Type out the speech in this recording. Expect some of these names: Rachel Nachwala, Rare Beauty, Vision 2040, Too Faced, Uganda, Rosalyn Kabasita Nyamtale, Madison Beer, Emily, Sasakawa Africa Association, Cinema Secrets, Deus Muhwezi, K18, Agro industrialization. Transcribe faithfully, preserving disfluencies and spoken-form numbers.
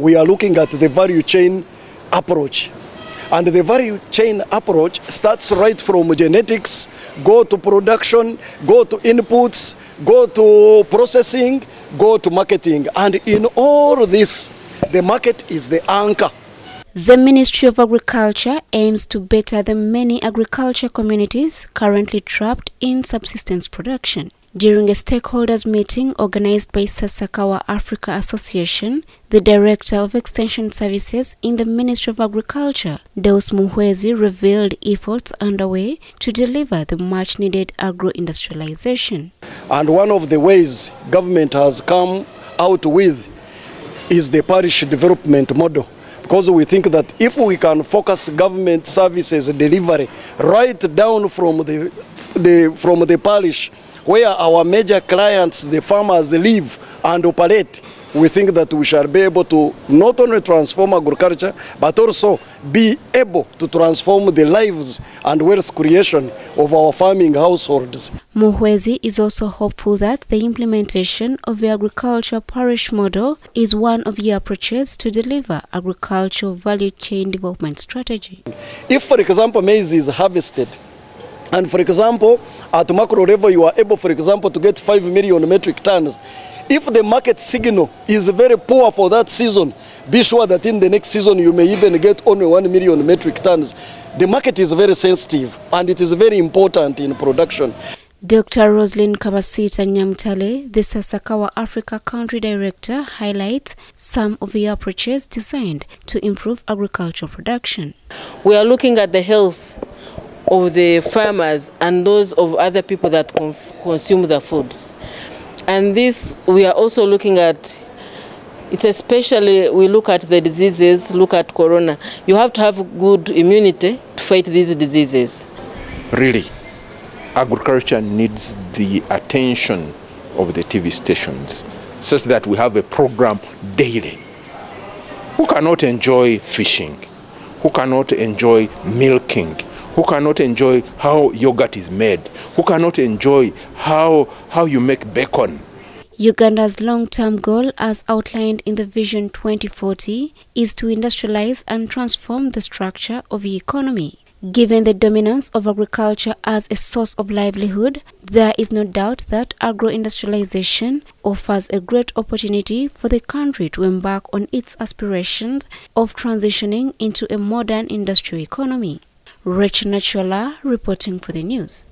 we are looking at the value chain approach. And the value chain approach starts right from genetics, go to production, go to inputs, go to processing, go to marketing. And in all this, the market is the anchor. The Ministry of Agriculture aims to better the many agriculture communities currently trapped in subsistence production. During a stakeholders meeting organized by Sasakawa Africa Association, the Director of Extension Services in the Ministry of Agriculture, Deus Muhwezi, revealed efforts underway to deliver the much-needed agro-industrialization. And one of the ways government has come out with is the parish development model, because we think that if we can focus government services delivery right down from the, the, from the parish, where our major clients, the farmers, live and operate, we think that we shall be able to not only transform agriculture, but also be able to transform the lives and wealth creation of our farming households. Muhwezi is also hopeful that the implementation of the agriculture parish model is one of the approaches to deliver agricultural value chain development strategy. If, for example, maize is harvested, and for example, at macro level, you are able, for example, to get five million metric tons. If the market signal is very poor for that season, be sure that in the next season you may even get only one million metric tons. The market is very sensitive and it is very important in production. Doctor Rosalyn Kabasita Nyamtale, the Sasakawa Africa Country Director, highlights some of the approaches designed to improve agricultural production. We are looking at the health of the farmers and those of other people that consume the foods. And this, we are also looking at, it's especially, we look at the diseases, look at corona. You have to have good immunity to fight these diseases. Really, agriculture needs the attention of the T V stations, such that we have a program daily. Who cannot enjoy fishing? Who cannot enjoy milking? Who cannot enjoy how yogurt is made? Who cannot enjoy how, how you make bacon? Uganda's long-term goal, as outlined in the Vision twenty forty, is to industrialize and transform the structure of the economy. Given the dominance of agriculture as a source of livelihood, there is no doubt that agro-industrialization offers a great opportunity for the country to embark on its aspirations of transitioning into a modern industrial economy. Rachel Nachwala reporting for the news.